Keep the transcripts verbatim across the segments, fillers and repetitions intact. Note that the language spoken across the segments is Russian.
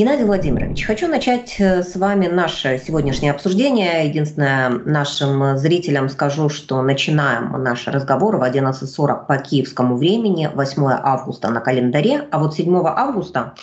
Геннадий Владимирович, хочу начать с вами наше сегодняшнее обсуждение. Единственное, нашим зрителям скажу, что начинаем наш разговор в одиннадцать сорок по киевскому времени, восьмое августа на календаре, а вот седьмого августа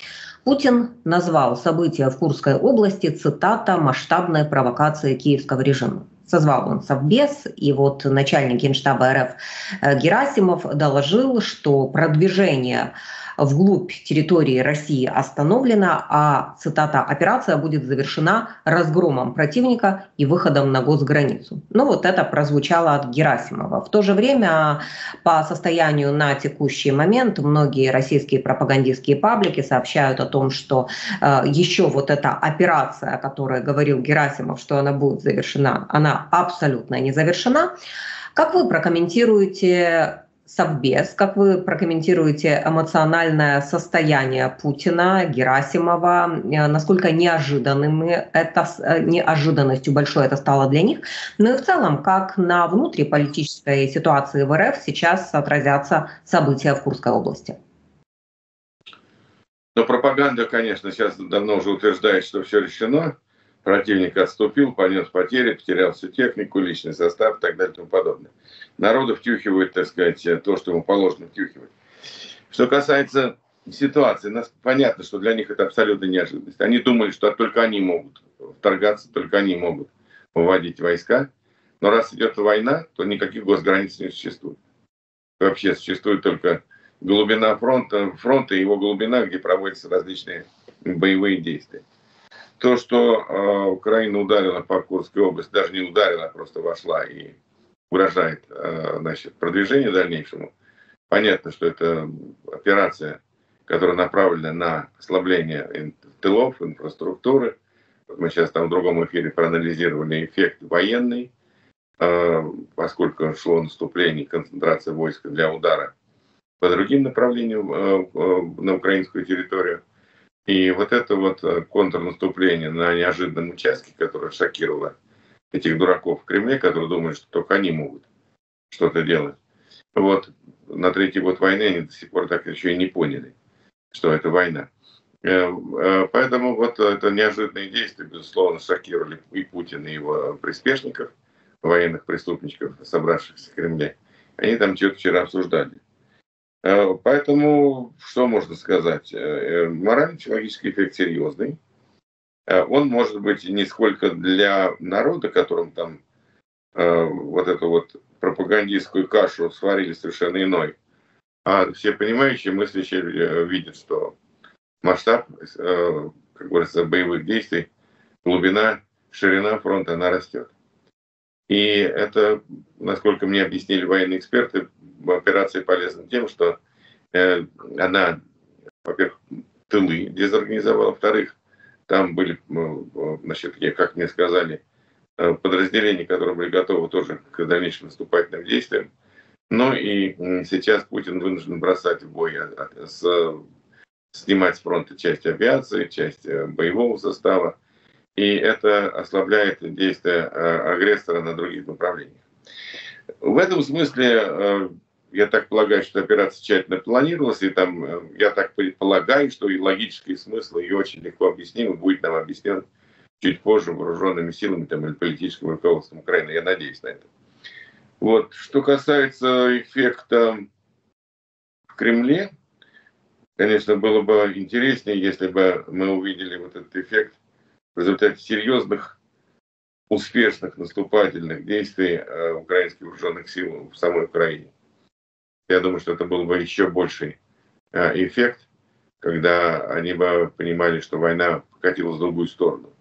Путин назвал события в Курской области, цитата, «масштабной провокацией киевского режима». Созвал он Совбез, и вот начальник Генштаба РФ Герасимов доложил, что продвижение вглубь территории России остановлена, а, цитата, «операция будет завершена разгромом противника и выходом на госграницу». Ну вот это прозвучало от Герасимова. В то же время по состоянию на текущий момент многие российские пропагандистские паблики сообщают о том, что э, еще вот эта операция, о которой говорил Герасимов, что она будет завершена, она абсолютно не завершена. Как вы прокомментируете Совбез, как вы прокомментируете эмоциональное состояние Путина, Герасимова, насколько неожиданными это, неожиданностью большой это стало для них, ну и в целом, как на внутриполитической ситуации в РФ сейчас отразятся события в Курской области? Ну, пропаганда, конечно, сейчас давно уже утверждает, что все решено, противник отступил, понес потери, потерял всю технику, личный состав и так далее и тому подобное. Народу втюхивают, так сказать, то, что ему положено втюхивать. Что касается ситуации, понятно, что для них это абсолютная неожиданность. Они думали, что только они могут вторгаться, только они могут выводить войска. Но раз идет война, то никаких госграниц не существует. Вообще существует только глубина фронта, фронта и его глубина, где проводятся различные боевые действия. То, что э, Украина ударила по Курской области, даже не ударила, а просто вошла и угрожает э, значит, продвижению дальнейшему, понятно, что это операция, которая направлена на ослабление тылов, инфраструктуры. Вот мы сейчас там в другом эфире проанализировали эффект военный, э, поскольку шло наступление, концентрация войск для удара по другим направлениям э, э, на украинскую территорию. И вот это вот контрнаступление на неожиданном участке, которое шокировало этих дураков в Кремле, которые думают, что только они могут что-то делать. Вот на третий год войны они до сих пор так еще и не поняли, что это война. Поэтому вот это неожиданные действия, безусловно, шокировали и Путина, и его приспешников, военных преступников, собравшихся в Кремле. Они там что-то вчера обсуждали. Поэтому, что можно сказать, морально-психологический эффект серьезный. Он может быть не сколько для народа, которым там вот эту вот пропагандистскую кашу сварили совершенно иной, а все понимающие, мыслящие видят, что масштаб, как говорится, боевых действий, глубина, ширина фронта, она растет. И это, насколько мне объяснили военные эксперты, операция полезна тем, что э, она, во-первых, тылы дезорганизовала, во-вторых, там были, значит, как мне сказали, подразделения, которые были готовы тоже к дальнейшим наступательным действиям. Но и сейчас Путин вынужден бросать в бой, с, снимать с фронта часть авиации, часть боевого состава. И это ослабляет действие агрессора на других направлениях. В этом смысле, я так полагаю, что операция тщательно планировалась, и там, я так предполагаю, что и логический смысл ее очень легко объясним, и будет нам объяснен чуть позже вооруженными силами там, или политическим руководством Украины. Я надеюсь на это. Вот. Что касается эффекта в Кремле, конечно, было бы интереснее, если бы мы увидели вот этот эффект в результате серьезных, успешных наступательных действий э, украинских вооруженных сил в самой Украине. Я думаю, что это был бы еще больший э, эффект, когда они бы понимали, что война покатилась в другую сторону.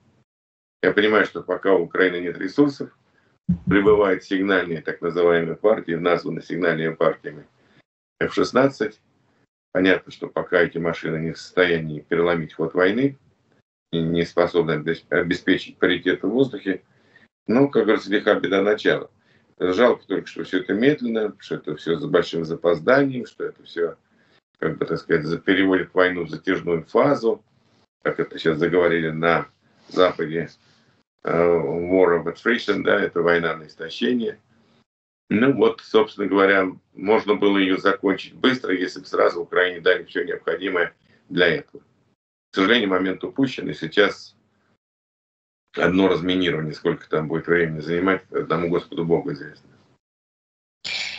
Я понимаю, что пока у Украины нет ресурсов, прибывают сигнальные так называемые партии, названы сигнальными партиями эф шестнадцать. Понятно, что пока эти машины не в состоянии переломить ход войны, не способны обеспечить паритет в воздухе. Ну, как говорится, лиха беда начала. Жалко только, что все это медленно, что это все с большим запозданием, что это все, как бы, так сказать, переводит войну в затяжную фазу, как это сейчас заговорили на Западе, war of attrition, да, это война на истощение. Ну вот, собственно говоря, можно было ее закончить быстро, если бы сразу Украине дали все необходимое для этого. К К сожалению, момент упущен, и сейчас одно разминирование, сколько там будет времени занимать, одному Господу Богу известно.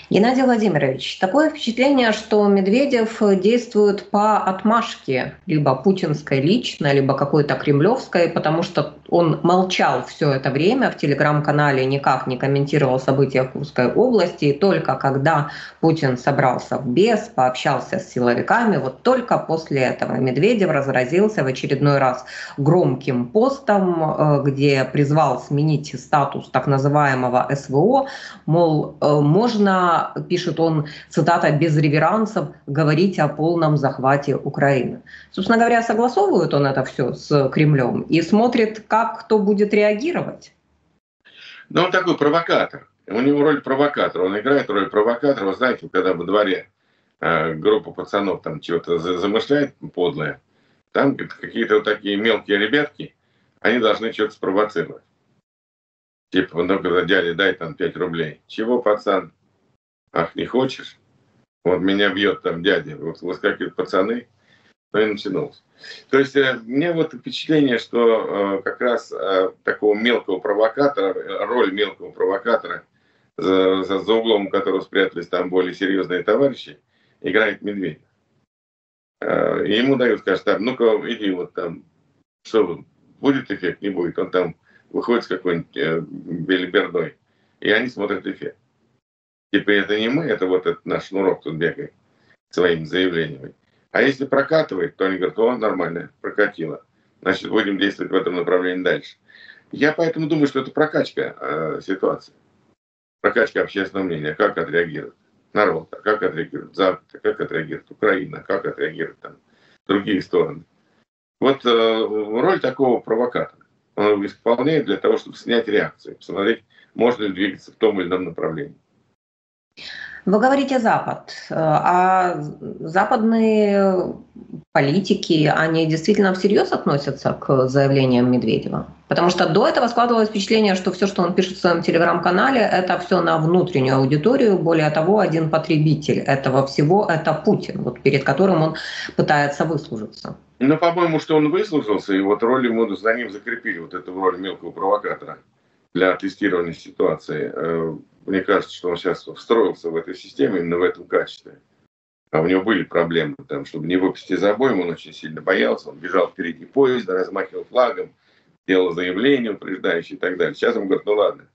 Геннадий Владимирович, такое впечатление, что Медведев действует по отмашке, либо путинской лично, либо какой-то кремлевской, потому что он молчал все это время, в телеграм-канале никак не комментировал события в Курской области, и только когда Путин собрался в БЕС, пообщался с силовиками, вот только после этого Медведев разразился в очередной раз громким постом, где призвал сменить статус так называемого СВО, мол, можно, пишет он, цитата, без реверансов говорить о полном захвате Украины. Собственно говоря, согласовывает он это все с Кремлем и смотрит, как кто будет реагировать. Но он такой провокатор. У него роль провокатора. Он играет роль провокатора. Вы знаете, когда во дворе э, группа пацанов там чего-то замышляет подлое, там какие-то вот такие мелкие ребятки, они должны что-то спровоцировать. Типа, ну-ка, дядя, дай там пять рублей. Чего, пацан? Ах, не хочешь? Вот меня бьет там дядя, вот выскакивают пацаны, то и начиналось. То есть мне вот впечатление, что э, как раз э, такого мелкого провокатора, роль мелкого провокатора, за, за, за углом которого спрятались там более серьезные товарищи, играет Медведев. Э, ему дают, скажут, ну-ка, иди вот там, что будет эффект, не будет. Он там выходит с какой-нибудь э, белибердой, и они смотрят эффект. Типа, это не мы, это вот этот наш шнурок тут бегает своими заявлениями. А если прокатывает, то они говорят, о, нормально, прокатило. Значит, будем действовать в этом направлении дальше. Я поэтому думаю, что это прокачка э, ситуации. Прокачка общественного мнения. Как отреагирует народ, а как отреагирует Запад, а как отреагирует Украина, а как отреагируют там другие стороны. Вот э, роль такого провокатора. Он его исполняет для того, чтобы снять реакцию, посмотреть, можно ли двигаться в том или ином направлении. Вы говорите Запад, а западные политики, они действительно всерьез относятся к заявлениям Медведева? Потому что до этого складывалось впечатление, что все, что он пишет в своем телеграм-канале, это все на внутреннюю аудиторию. Более того, один потребитель этого всего – это Путин, вот перед которым он пытается выслужиться. Ну, по-моему, что он выслужился, и вот роль ему, за ним закрепили вот эту роль мелкого провокатора для тестирования ситуации. Мне кажется, что он сейчас встроился в эту систему именно в этом качестве. А у него были проблемы, там, чтобы не выпасть из обоймы, он очень сильно боялся, он бежал впереди поезда, размахивал флагом, делал заявления упреждающие и так далее. Сейчас он говорит, ну ладно,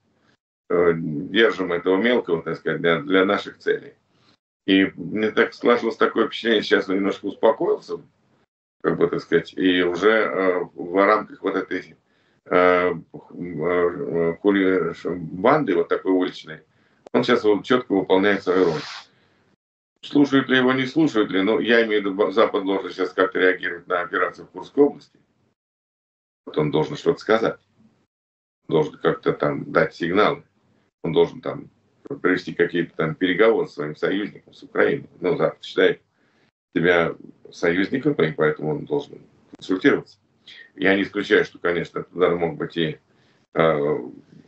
держим этого мелкого, так сказать, для, для наших целей. И мне так сложилось такое впечатление, сейчас он немножко успокоился, как бы, так сказать, и уже в рамках вот этой банды вот такой уличной, он сейчас вот четко выполняет свою роль. Слушают ли его, не слушают ли, но я имею в виду, Запад должен сейчас как-то реагировать на операцию в Курской области. Вот он должен что-то сказать. Он должен как-то там дать сигналы. Он должен там провести какие-то там переговоры с своим союзником, с Украиной. Ну, Запад считает себя союзником, поэтому он должен консультироваться. Я не исключаю, что, конечно, туда мог быть и э,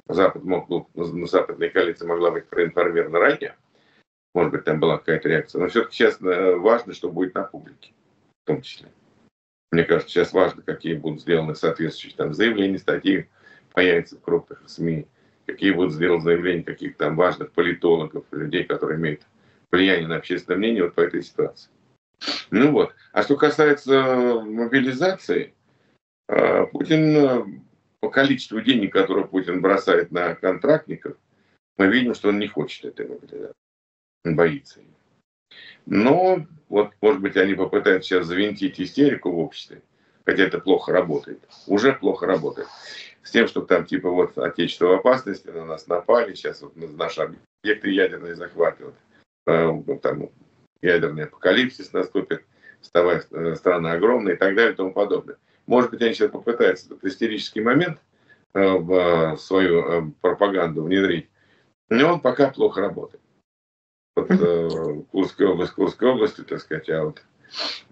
Запад мог, ну, западная коалиция могла быть проинформирована ранее. Может быть, там была какая-то реакция. Но все-таки сейчас важно, что будет на публике, в том числе. Мне кажется, сейчас важно, какие будут сделаны соответствующие там заявления, статьи появятся в крупных СМИ, какие будут сделаны заявления каких-то там важных политологов, людей, которые имеют влияние на общественное мнение вот по этой ситуации. Ну вот. А что касается мобилизации, Путин, по количеству денег, которые Путин бросает на контрактников, мы видим, что он не хочет этой мобилизации. Он боится ее. Но, вот, может быть, они попытаются сейчас завинтить истерику в обществе, хотя это плохо работает. Уже плохо работает. С тем, что там, типа, вот, отечество в опасности, на нас напали, сейчас вот наши объекты ядерные захватывают, там, ядерный апокалипсис наступит, страна огромная и так далее и тому подобное. Может быть, они сейчас попытаются этот истерический момент в свою пропаганду внедрить, но он пока плохо работает. Вот Курская область, Курская область, так сказать, а вот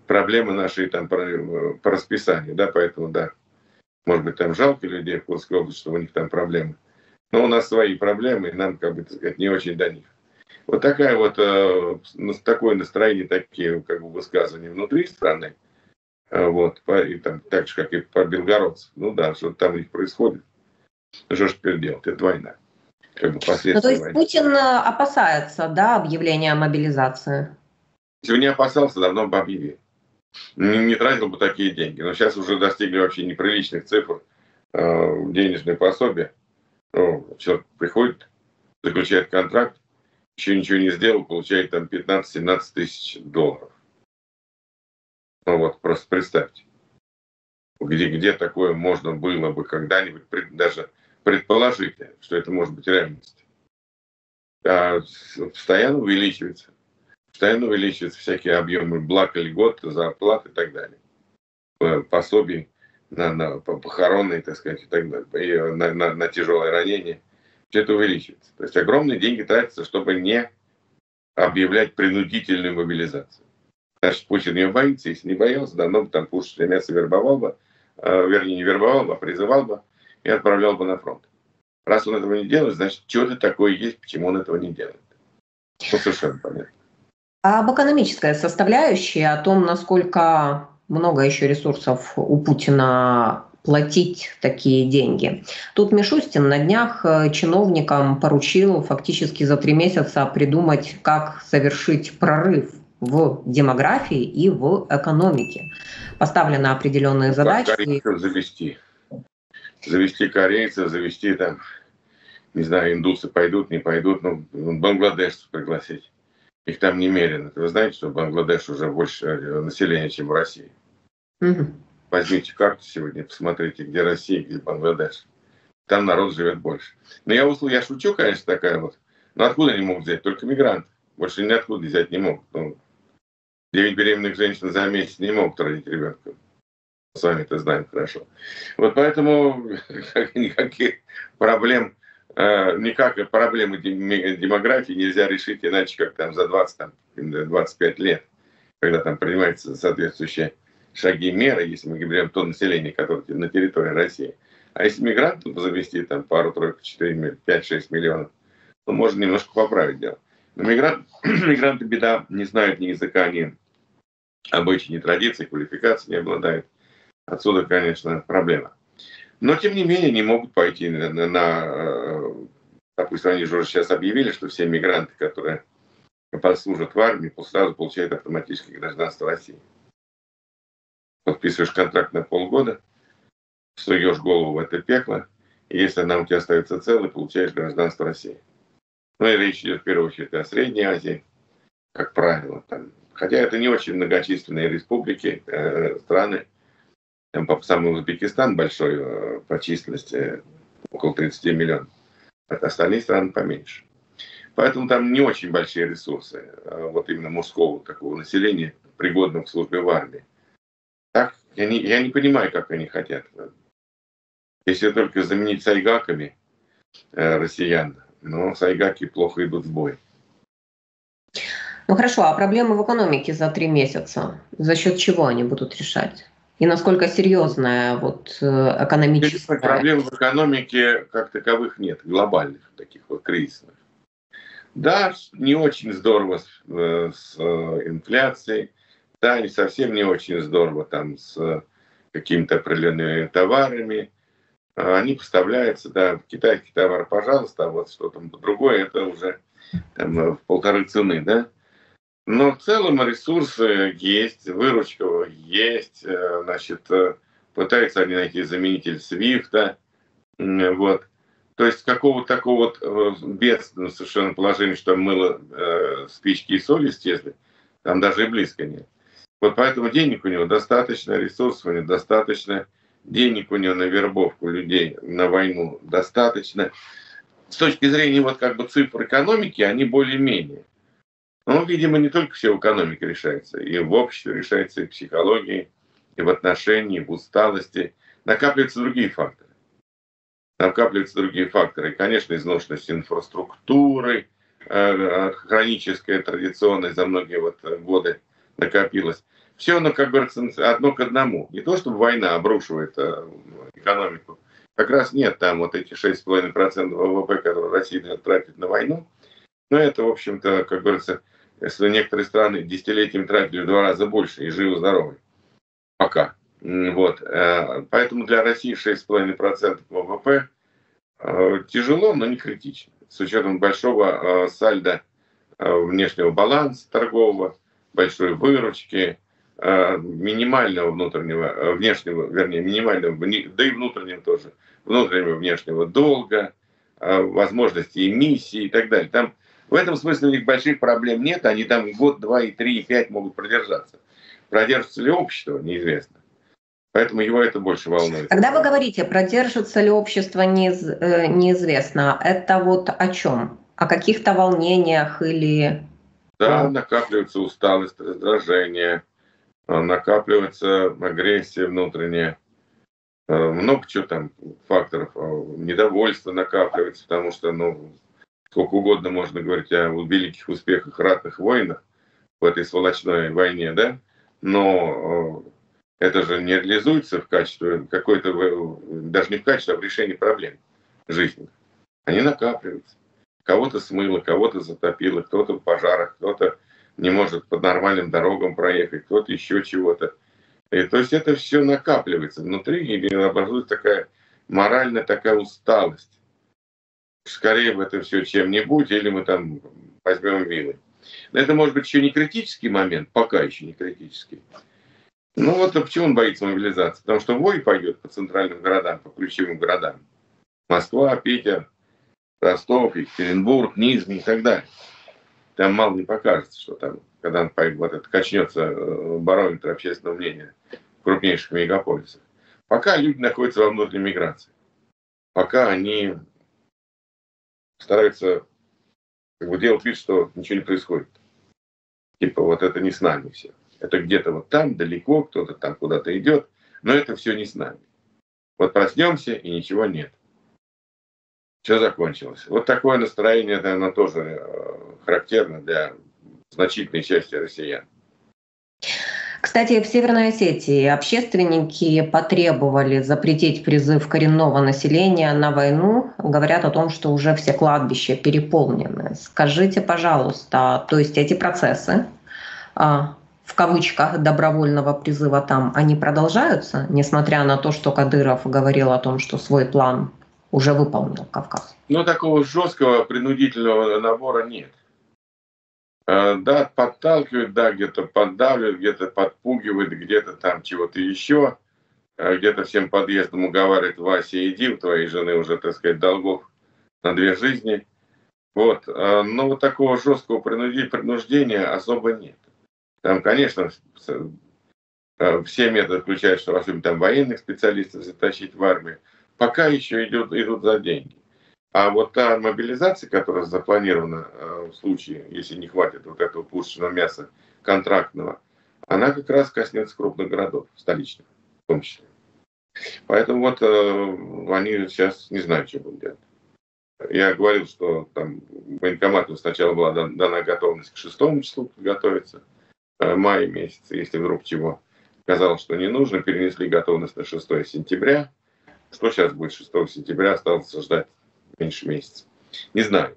проблемы наши там по, по расписанию, да, поэтому, да, может быть, там жалко людей в Курской области, что у них там проблемы, но у нас свои проблемы, и нам, как бы, так сказать, не очень до них. Вот такая вот, такое настроение, такие, как бы, высказывания внутри страны, Вот, по, и там, так же, как и по белгородцам. Ну да, что там у них происходит. Что же теперь делать? Это война. Как бы последствия. Ну, то есть войны. Путин опасается, да, объявления о мобилизации? Если бы не опасался, давно бы объявил. Не, не тратил бы такие деньги. Но сейчас уже достигли вообще неприличных цифр э, денежные пособия. Ну, человек приходит, заключает контракт, еще ничего не сделал, получает там пятнадцать-семнадцать тысяч долларов. Ну вот, просто представьте, где, где такое можно было бы когда-нибудь пред, даже предположить, что это может быть реальность. А постоянно увеличивается. Постоянно увеличиваются всякие объемы благ, льгот, зарплат и так далее. Пособий на, на похоронные, так сказать, и так далее, и на, на, на тяжелое ранение. Все это увеличивается. То есть огромные деньги тратятся, чтобы не объявлять принудительную мобилизацию. Значит, Путин ее боится, если не боялся, давно бы там пушечное мясо вербовал бы, э, вернее, не вербовал бы, а призывал бы и отправлял бы на фронт. Раз он этого не делает, значит, что-то такое есть, почему он этого не делает. Ну, совершенно понятно. А об экономической составляющей, о том, насколько много еще ресурсов у Путина платить такие деньги. Тут Мишустин на днях чиновникам поручил фактически за три месяца придумать, как совершить прорыв в демографии и в экономике. Поставлены определенные задачи. Корейцев завести. Завести корейцев, завести там, не знаю, индусы пойдут, не пойдут, ну, бангладешцев пригласить. Их там немерено. Вы знаете, что в Бангладеш уже больше населения, чем в России. Угу. Возьмите карту сегодня, посмотрите, где Россия, где Бангладеш. Там народ живет больше. Но я услышал, я шучу, конечно, такая вот. Но откуда они могут взять? Только мигранты. Больше ниоткуда взять не могут. Ну, девять беременных женщин за месяц не могут родить ребенка. С вами это знаем хорошо. Вот поэтому никаких проблем, э, никакой проблемы демографии нельзя решить иначе, как там за двадцать, там, двадцать пять лет, когда там принимаются соответствующие шаги и меры, если мы говорим то население, которое на территории России. А если мигрантов завести там пару, тройку, четыре, пять, шесть миллионов, то можно немножко поправить дело. Но мигранты, мигранты беда, не знают ни языка, ни обычаи, ни традиций, квалификации не обладают. Отсюда, конечно, проблема. Но, тем не менее, не могут пойти на... на, на допустим, они же уже сейчас объявили, что все мигранты, которые послужат в армии, сразу получают автоматически гражданство России. Подписываешь контракт на полгода, суешь голову в это пекло, и если она у тебя остается целой, получаешь гражданство России. Ну и речь идет в первую очередь о Средней Азии, как правило. Там. Хотя это не очень многочисленные республики, э, страны. Там, по самому Узбекистан большой э, по численности, около тридцати миллионов. От остальных стран поменьше. Поэтому там не очень большие ресурсы, э, вот именно мужского такого населения, пригодного к службе в армии. Так, я не, я не понимаю, как они хотят. Если только заменить сайгаками э, россиян, но сайгаки плохо идут в бой. Ну хорошо, а проблемы в экономике за три месяца, за счет чего они будут решать? И насколько серьезная вот экономическая... Проблем в экономике как таковых нет, глобальных таких вот кризисных. Да, не очень здорово с, с инфляцией, да, и совсем не очень здорово там с какими-то определенными товарами. Они поставляются, да, китайский товар, пожалуйста, а вот что там другое, это уже там, в полторы цены, да. Но в целом ресурсы есть, выручка есть, значит, пытаются они найти заменитель свифта, вот. То есть какого-то такого вот бедственного совершенно положения, что мыло, э, спички и соль исчезли, там даже и близко нет. Вот поэтому денег у него достаточно, ресурсов у него достаточно, денег у него на вербовку людей, на войну достаточно. С точки зрения вот как бы цифр экономики, они более-менее. Но, видимо, не только все в экономике решается. И в обществе решается, и в психологии, и в отношении, и в усталости. Накапливаются другие факторы. Накапливаются другие факторы. И, конечно, изношенность инфраструктуры, хроническая, традиционная за многие вот годы накопилась. Все оно, как говорится, одно к одному. Не то, чтобы война обрушивает экономику. Как раз нет там вот эти шесть и пять десятых процента ВВП, которые Россия тратит на войну. Но это, в общем-то, как говорится, если некоторые страны десятилетиями тратили в два раза больше и живы-здоровы. пока. Вот. Поэтому для России шесть с половиной процентов ВВП тяжело, но не критично. С учетом большого сальда внешнего баланса торгового, большой выручки, минимального внутреннего, внешнего, вернее, минимального, да и внутреннего тоже, внутреннего внешнего долга, возможности эмиссии и так далее. Там, в этом смысле у них больших проблем нет, они там год, два, и три, и пять могут продержаться. Продержится ли общество, неизвестно. Поэтому его это больше волнует. Когда вы говорите, продержится ли общество, неизвестно, это вот о чем? О каких-то волнениях или... Да, накапливается усталость, раздражение, накапливается агрессия внутренняя. Много чего там факторов. Недовольство накапливается, потому что, ну, сколько угодно можно говорить о великих успехах ратных войнах в этой сволочной войне, да? Но это же не реализуется в качестве какой-то, даже не в качестве, а в решении проблем жизненных. Они накапливаются. Кого-то смыло, кого-то затопило, кто-то в пожарах, кто-то не может по нормальным дорогам проехать, кто-то еще чего-то. И, то есть это все накапливается внутри, и образуется такая моральная такая усталость. Скорее бы это все чем-нибудь, или мы там возьмем вилы. Но это может быть еще не критический момент, пока еще не критический. Ну вот а почему он боится мобилизации? Потому что вой пойдет по центральным городам, по ключевым городам. Москва, Питер, Ростов, Екатеринбург, Нижний и так далее. Там мало не покажется, что там, когда вот это качнется барометр общественного мнения в крупнейших мегаполисах. Пока люди находятся во внутренней миграции. Пока они стараются как бы делать вид, что ничего не происходит. Типа вот это не с нами все. Это где-то вот там, далеко, кто-то там куда-то идет. Но это все не с нами. Вот проснемся и ничего нет. Все закончилось. Вот такое настроение, наверное, тоже характерно для значительной части россиян. Кстати, в Северной Осетии общественники потребовали запретить призыв коренного населения на войну. Говорят о том, что уже все кладбища переполнены. Скажите, пожалуйста, то есть эти процессы, в кавычках, добровольного призыва там, они продолжаются, несмотря на то, что Кадыров говорил о том, что свой план уже выполнил Кавказ? Но такого жесткого принудительного набора нет. Да, подталкивают, да, где-то поддавливают, где-то подпугивают, где-то там чего-то еще, где-то всем подъездом уговаривают: Вася, иди, у твоей жены уже, так сказать, долгов на две жизни. Вот. Но вот такого жесткого принуждения особо нет. Там, конечно, все методы включают, что особенно там военных специалистов затащить в армию. Пока еще идет, идут за деньги. А вот та мобилизация, которая запланирована э, в случае, если не хватит вот этого пушечного мяса контрактного, она как раз коснется крупных городов, столичных в том числе. Поэтому вот э, они сейчас не знают, что будут делать. Я говорил, что там военкомату сначала была дана готовность к шестому числу подготовиться, э, мая месяца, если вдруг чего. Казалось, что не нужно, перенесли готовность на шестое сентября. Что сейчас будет шестого сентября, осталось ждать меньше месяца. Не знаю.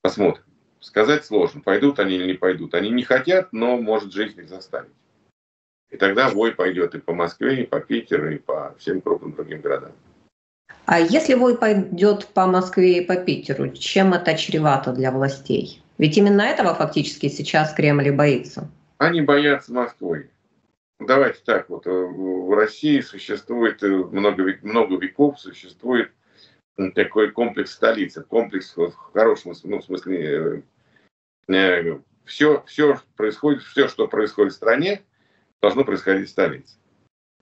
Посмотрим. Сказать сложно, пойдут они или не пойдут. Они не хотят, но может жизнь их заставить. И тогда вой пойдет и по Москве, и по Питеру, и по всем крупным другим городам. А если вой пойдет по Москве и по Питеру, чем это чревато для властей? Ведь именно этого фактически сейчас Кремль и боится. Они боятся Москвы. Давайте так, вот в России существует, много, много веков существует такой комплекс столицы, комплекс в хорошем ну, в смысле, э, все, все, происходит, все, что происходит в стране, должно происходить в столице.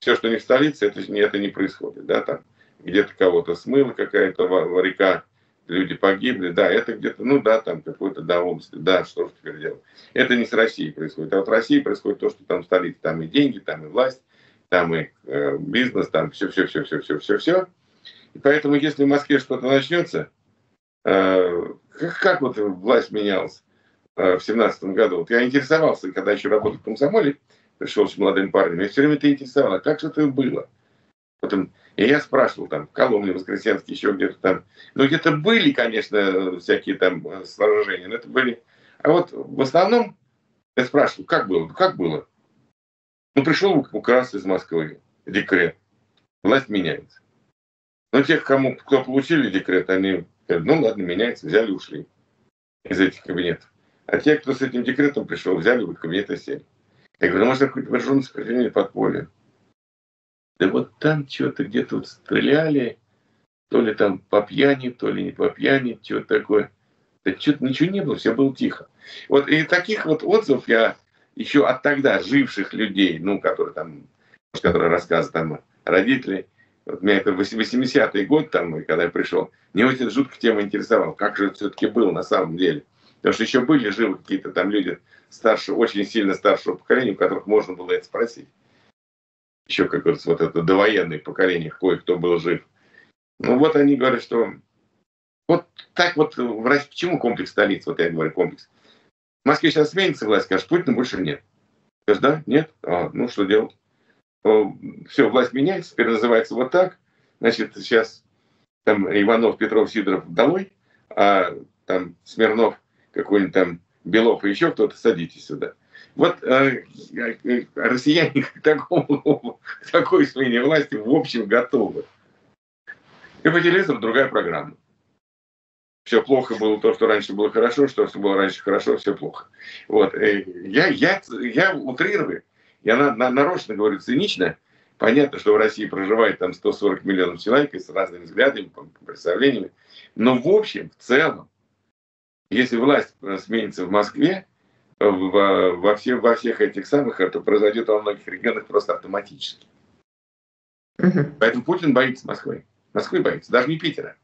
Все, что не в столице, это, это не происходит. Да, там где-то кого-то смыло, какая-то река, люди погибли, да, это где-то, ну да, там какой-то довольствие, да, что же теперь делать. Это не с Россией происходит, а вот в России происходит то, что там в столице, там и деньги, там и власть, там и э, бизнес, там все-все-все-все-все-все. И поэтому, если в Москве что-то начнется, э, как, как вот власть менялась э, в семнадцатом году, вот я интересовался, когда еще работал в комсомоле, пришел с молодым парнем, я все время это интересовало, как же это было? Потом, и я спрашивал, там, в Коломне, Воскресенске, еще где-то там. Ну, где-то были, конечно, всякие там сражения, но это были. А вот в основном я спрашивал, как было? Как было? Ну, пришел указ из Москвы, декрет. Власть меняется. Но тех, кому, кто получили декрет, они говорят, ну ладно, меняется, взяли, ушли из этих кабинетов. А те, кто с этим декретом пришел, взяли, в кабинеты сели. Я говорю, ну, может, какое-то вооруженное сопротивление подполье. Да вот там что-то где-то вот стреляли, то ли там по пьяни, то ли не по пьяни, что-то такое. Да что-то ничего не было, все было тихо. Вот и таких вот отзывов я еще от тогда живших людей, ну, которые там, которые рассказывают там родители, вот меня это восьмидесятый год там, когда я пришел, мне вот эта жуткая тема интересовала, как же это все-таки было на самом деле. Потому что еще были живы какие-то там люди старше, очень сильно старшего поколения, у которых можно было это спросить. Еще, как говорится, вот это довоенное поколение, кое-кто был жив. Ну вот они говорят, что вот так вот, почему комплекс столиц, вот я говорю, комплекс. В Москве сейчас сменится власть, скажет, Путина больше нет. Скажешь, да, нет, а, ну что делать? Все, власть меняется, теперь называется вот так. Значит, сейчас там Иванов, Петров, Сидоров домой, а там Смирнов, какой-нибудь там Белов и еще кто-то, садитесь сюда. Вот э, э, россияне к, такому, к такой смене власти в общем готовы. И по телевизору другая программа. Все плохо было то, что раньше было хорошо, что было раньше хорошо, все плохо. Вот. Я, я, я утрирую, я на, на, нарочно говорю цинично. Понятно, что в России проживает там сто сорок миллионов человек и с разными взглядами, представлениями. Но в общем, в целом, если власть сменится в Москве, во, во, все, во всех этих самых, это произойдет во многих регионах просто автоматически. Угу. Поэтому Путин боится Москвы. Москвы боится, даже не Питера.